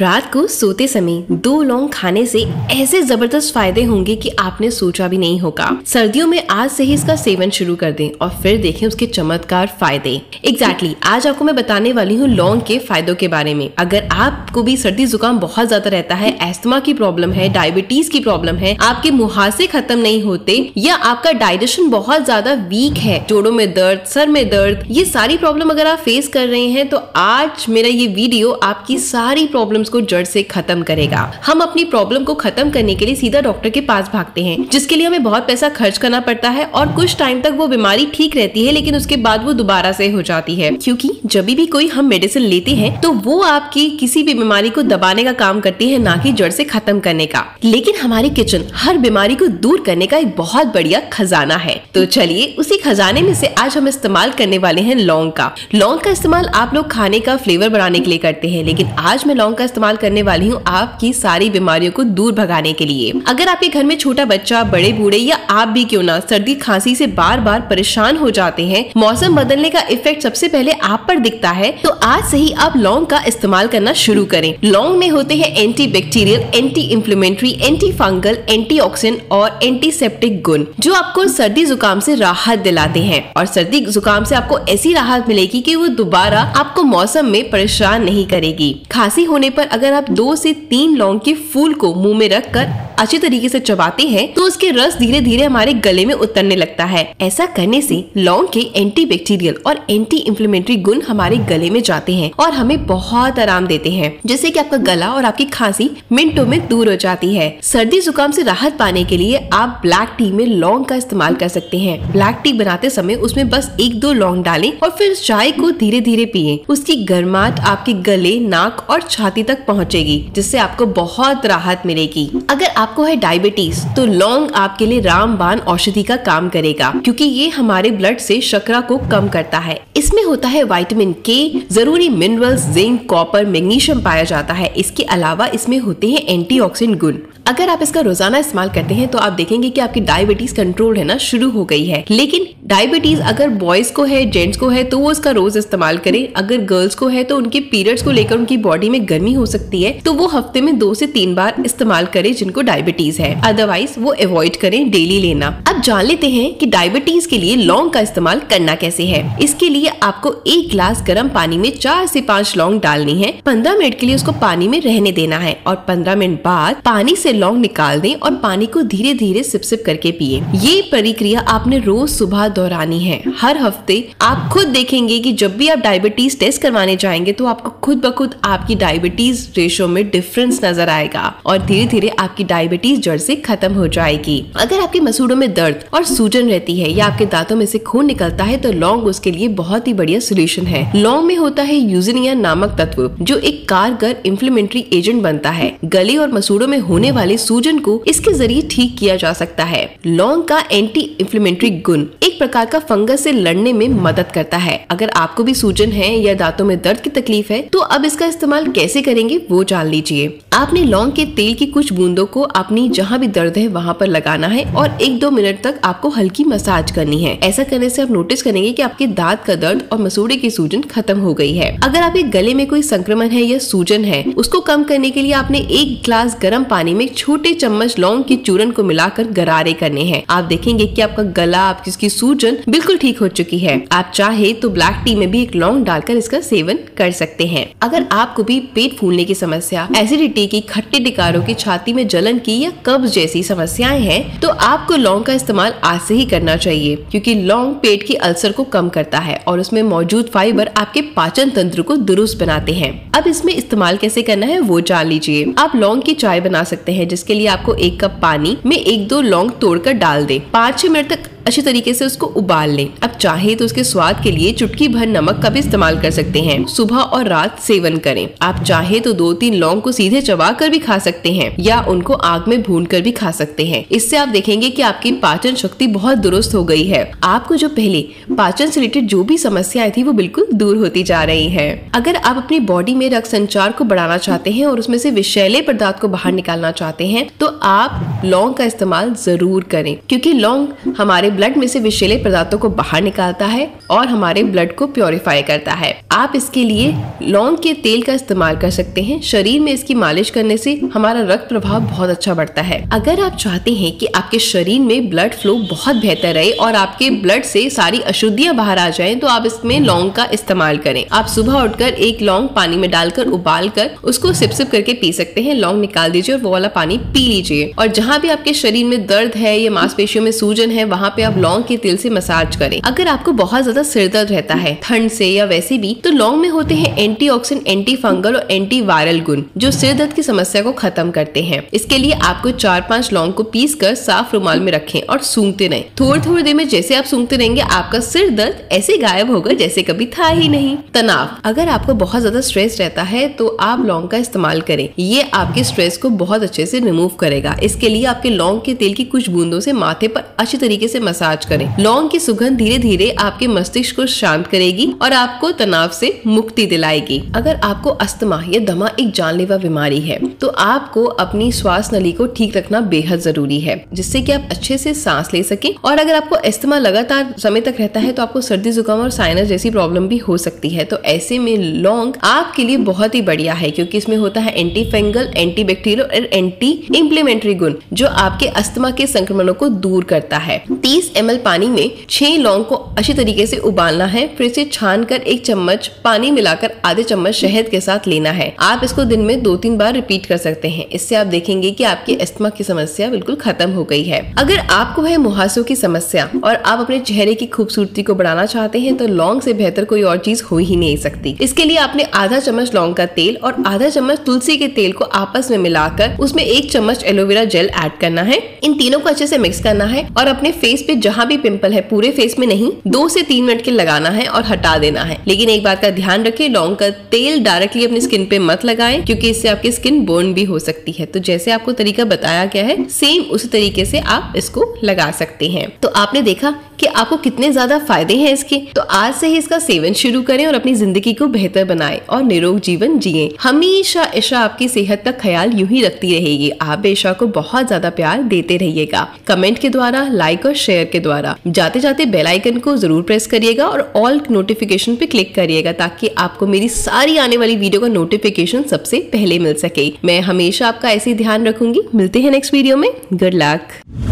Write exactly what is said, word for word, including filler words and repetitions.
रात को सोते समय दो लौंग खाने से ऐसे जबरदस्त फायदे होंगे कि आपने सोचा भी नहीं होगा। सर्दियों में आज से ही इसका सेवन शुरू कर दें और फिर देखें उसके चमत्कार फायदे। एग्जैक्टली exactly, आज आपको मैं बताने वाली हूँ लौंग के फायदों के बारे में। अगर आपको भी सर्दी जुकाम बहुत ज्यादा रहता है, एस्थमा की प्रॉब्लम है, डायबिटीज की प्रॉब्लम है, आपके मुहासे खत्म नहीं होते या आपका डाइजेशन बहुत ज्यादा वीक है, जोड़ों में दर्द, सर में दर्द, ये सारी प्रॉब्लम अगर आप फेस कर रहे हैं तो आज मेरा ये वीडियो आपकी सारी प्रॉब्लम को जड़ से खत्म करेगा। हम अपनी प्रॉब्लम को खत्म करने के लिए सीधा डॉक्टर के पास भागते हैं, जिसके लिए हमें बहुत पैसा खर्च करना पड़ता है और कुछ टाइम तक वो बीमारी ठीक रहती है, लेकिन उसके बाद वो दोबारा से हो जाती है। क्योंकि जब भी कोई हम मेडिसिन लेते हैं तो वो आपकी किसी भी बीमारी को दबाने का काम करती है, ना कि जड़ से खत्म करने का। लेकिन हमारी किचन हर बीमारी को दूर करने का एक बहुत बढ़िया खजाना है। तो चलिए उसी खजाने में से आज हम इस्तेमाल करने वाले हैं लौंग का। लौंग का इस्तेमाल आप लोग खाने का फ्लेवर बढ़ाने के लिए करते हैं, लेकिन आज मैं लौंग का इस्तेमाल करने वाली हूँ आपकी सारी बीमारियों को दूर भगाने के लिए। अगर आपके घर में छोटा बच्चा, बड़े बूढ़े या आप भी क्यों ना सर्दी खांसी से बार बार परेशान हो जाते हैं, मौसम बदलने का इफेक्ट सबसे पहले आप पर दिखता है, तो आज से ही आप लौंग का इस्तेमाल करना शुरू करें। लौंग में होते हैं anti bacterial, anti inflammatory, anti fungal, anti oxidant और एंटीसेप्टिक गुण, जो आपको सर्दी जुकाम से राहत दिलाते हैं। और सर्दी जुकाम से आपको ऐसी राहत मिलेगी कि वो दोबारा आपको मौसम में परेशान नहीं करेगी। खांसी होने पर अगर आप दो से तीन लौंग के फूल को मुंह में रखकर अच्छी तरीके से चबाते हैं तो उसके रस धीरे धीरे हमारे गले में उतरने लगता है। ऐसा करने से लौंग के एंटीबैक्टीरियल और एंटी इंफ्लेमेटरी गुण हमारे गले में जाते हैं और हमें बहुत आराम देते हैं, जिससे कि आपका गला और आपकी खांसी मिनटों में दूर हो जाती है। सर्दी जुकाम से राहत पाने के लिए आप ब्लैक टी में लौंग का इस्तेमाल कर सकते हैं। ब्लैक टी बनाते समय उसमें बस एक दो लौंग डालें और फिर चाय को धीरे धीरे पिए। उसकी गर्माहट आपके गले, नाक और छाती तक पहुँचेगी, जिससे आपको बहुत राहत मिलेगी। अगर आपको है डायबिटीज तो लौंग आपके लिए रामबाण औषधि का काम करेगा, क्योंकि ये हमारे ब्लड से शर्करा को कम करता है। इसमें होता है विटामिन के, जरूरी मिनरल्स, जिंक, कॉपर, मैग्नीशियम पाया जाता है। इसके अलावा इसमें होते हैं एंटीऑक्सीडेंट गुण। अगर आप इसका रोजाना इस्तेमाल करते हैं तो आप देखेंगे कि आपकी डायबिटीज कंट्रोल है ना शुरू हो गई है। लेकिन डायबिटीज अगर बॉयज को है, जेंट्स को है, तो वो इसका रोज इस्तेमाल करें। अगर गर्ल्स को है तो उनके पीरियड्स को लेकर उनकी बॉडी में गर्मी हो सकती है, तो वो हफ्ते में दो से तीन बार इस्तेमाल करें जिनको डायबिटीज है। अदरवाइज वो अवॉइड करें डेली लेना। अब जान लेते हैं कि डायबिटीज के लिए लौंग का इस्तेमाल करना कैसे है। इसके लिए आपको एक गिलास गर्म पानी में चार से पाँच लौंग डालनी है। पंद्रह मिनट के लिए उसको पानी में रहने देना है और पंद्रह मिनट बाद पानी से लौंग निकाल दें और पानी को धीरे धीरे सिप सिप करके पिए। ये प्रक्रिया आपने रोज सुबह दोहरानी है। हर हफ्ते आप खुद देखेंगे कि जब भी आप डायबिटीज टेस्ट करवाने जाएंगे तो आपको खुद ब खुद आपकी डायबिटीज रेशो में डिफरेंस नजर आएगा और धीरे धीरे आपकी डायबिटीज जड़ से खत्म हो जाएगी। अगर आपके मसूड़ों में दर्द और सूजन रहती है या आपके दांतों में से खून निकलता है तो लौंग उसके लिए बहुत ही बढ़िया सोल्यूशन है। लौंग में होता है यूजेनिया नामक तत्व, जो एक कारगर इन्फ्लेमेटरी एजेंट बनता है। गले और मसूड़ों में होने वाले सूजन को इसके जरिए ठीक किया जा सकता है। लौंग का एंटी इंफ्लेमेटरी गुण एक प्रकार का फंगस से लड़ने में मदद करता है। अगर आपको भी सूजन है या दांतों में दर्द की तकलीफ है तो अब इसका इस्तेमाल कैसे करेंगे वो जान लीजिए। आपने लौंग के तेल की कुछ बूंदों को अपनी जहाँ भी दर्द है वहाँ पर लगाना है और एक दो मिनट तक आपको हल्की मसाज करनी है। ऐसा करने से आप नोटिस करेंगे कि आपके दांत का दर्द और मसूड़े की सूजन खत्म हो गई है। अगर आपके गले में कोई संक्रमण है या सूजन है, उसको कम करने के लिए आपने एक ग्लास गर्म पानी में एक छोटे चम्मच लौंग के चूरन को मिलाकर गरारे करने हैं। आप देखेंगे कि आपका गला, आपकी इसकी सूजन बिल्कुल ठीक हो चुकी है। आप चाहे तो ब्लैक टी में भी एक लौंग डालकर इसका सेवन कर सकते हैं। अगर आपको भी पेट फूलने की समस्या, एसिडिटी की, खट्टे टिकारों की, छाती में जलन की या कब्ज जैसी समस्याएं हैं तो आपको लौंग का इस्तेमाल आज से ही करना चाहिए, क्योंकि लौंग पेट के अल्सर को कम करता है और उसमें मौजूद फाइबर आपके पाचन तंत्र को दुरुस्त बनाते हैं। अब इसमें इस्तेमाल कैसे करना है वो जान लीजिए। आप लौंग की चाय बना सकते हैं, जिसके लिए आपको एक कप पानी में एक दो लौंग तोड़कर डाल दें। पाँच छह मिनट तक अच्छी तरीके से उसको उबाल लें। अब चाहे तो उसके स्वाद के लिए चुटकी भर नमक का भी इस्तेमाल कर सकते हैं। सुबह और रात सेवन करें। आप चाहे तो दो तीन लौंग को सीधे चबा कर भी खा सकते हैं या उनको आग में भून कर भी खा सकते हैं। इससे आप देखेंगे कि आपकी पाचन शक्ति बहुत दुरुस्त हो गई है। आपको जो पहले पाचन से रिलेटेड जो भी समस्याएं थी वो बिल्कुल दूर होती जा रही है। अगर आप अपनी बॉडी में रक्त संचार को बढ़ाना चाहते हैं और उसमें से विषैले पदार्थ को बाहर निकालना चाहते हैं तो आप लौंग का इस्तेमाल जरूर करें, क्योंकि लौंग हमारे ब्लड में से विषैले पदार्थों को बाहर निकालता है और हमारे ब्लड को प्योरीफाई करता है। आप इसके लिए लौंग के तेल का इस्तेमाल कर सकते हैं। शरीर में इसकी मालिश करने से हमारा रक्त प्रभाव बहुत अच्छा बढ़ता है। अगर आप चाहते हैं कि आपके शरीर में ब्लड फ्लो बहुत बेहतर रहे और आपके ब्लड से सारी अशुद्धियां बाहर आ जाएं, तो आप इसमें लौंग का इस्तेमाल करें। आप सुबह उठकर एक लौंग पानी में डालकर उबाल कर उसको सिप सिप करके पी सकते हैं। लौंग निकाल दीजिए और वो वाला पानी पी लीजिए। और जहाँ भी आपके शरीर में दर्द है या मांसपेशियों में सूजन है, वहाँ पे आप लौंग के तेल से मसाज करें। अगर आपको बहुत ज्यादा सिर दर्द रहता है ठंड से या वैसे भी, तो लौंग में होते हैं एंटीऑक्सीडेंट, एंटी फंगल और एंटी वायरल गुण जो सिर दर्द की समस्या को खत्म करते हैं। इसके लिए आपको चार पांच लौंग को पीस कर साफ रुमाल में रखें और सूंघते रहें। थोड़ी थोड़ी देर में जैसे आप सूंघते रहेंगे, आपका सिर दर्द ऐसे गायब होगा जैसे कभी था ही नहीं। तनाव, अगर आपको बहुत ज्यादा स्ट्रेस रहता है तो आप लौंग का इस्तेमाल करें। ये आपके स्ट्रेस को बहुत अच्छे से रिमूव करेगा। इसके लिए आपके लौंग के तेल की कुछ बूंदों से माथे पर अच्छी तरीके से मसाज करें। लौंग की सुगंध धीरे धीरे आपके मस्तिष्क को शांत करेगी और आपको तनाव से मुक्ति दिलाएगी। अगर आपको अस्थमा या दमा एक जानलेवा बीमारी है, तो आपको अपनी श्वास नली को ठीक रखना बेहद जरूरी है, जिससे कि आप अच्छे से सांस ले सकें। और अगर आपको अस्थमा लगातार समय तक रहता है, तो आपको सर्दी जुकाम और साइनस जैसी प्रॉब्लम भी हो सकती है। तो ऐसे में लौंग आपके लिए बहुत ही बढ़िया है, क्योंकि इसमें होता है एंटी फंगल, एंटी बैक्टीरियल और एंटी इंफ्लेमेटरी गुण जो आपके अस्थमा के संक्रमणों को दूर करता है। तीस एम एल पानी में छह लौंग को अच्छी तरीके से उबालना है, फिर इसे छान कर एक चम्मच पानी मिलाकर आधे चम्मच शहद के साथ लेना है। आप इसको दिन में दो तीन बार रिपीट कर सकते हैं। इससे आप देखेंगे कि आपकी अस्थमा की समस्या बिल्कुल खत्म हो गई है। अगर आपको है मुहासों की समस्या और आप अपने चेहरे की खूबसूरती को बढ़ाना चाहते हैं, तो लौंग से बेहतर कोई और चीज हो ही नहीं सकती। इसके लिए आपने आधा चम्मच लौंग का तेल और आधा चम्मच तुलसी के तेल को आपस में मिलाकर उसमें एक चम्मच एलोवेरा जेल ऐड करना है। इन तीनों को अच्छे से मिक्स करना है और अपने फेस पे जहाँ भी पिंपल है, पूरे फेस में नहीं, दो से तीन मिनट के लगाना है और हटा देना है। लेकिन एक बात का ध्यान रखें, लौंग का तेल डायरेक्टली अपनी स्किन पे मत लगाएं, क्योंकि इससे आपकी स्किन बर्न भी हो सकती है। तो जैसे आपको तरीका बताया गया है, सेम उसी तरीके से आप इसको लगा सकते हैं। तो आपने देखा कि आपको कितने ज्यादा फायदे हैं इसके। तो आज से ही इसका सेवन शुरू करें और अपनी जिंदगी को बेहतर बनाएं और निरोग जीवन जिएं। हमेशा ईशा आपकी सेहत का ख्याल यूं ही रखती रहेगी। आप ईशा को बहुत ज्यादा प्यार देते रहिएगा, कमेंट के द्वारा, लाइक और शेयर के द्वारा। जाते जाते बेल आइकन को जरूर प्रेस करिएगा और ऑल नोटिफिकेशन पे क्लिक करिएगा, ताकि आपको मेरी सारी आने वाली वीडियो का नोटिफिकेशन सबसे पहले मिल सके। मैं हमेशा आपका ऐसे ध्यान रखूंगी। मिलते हैं नेक्स्ट वीडियो में। Good luck.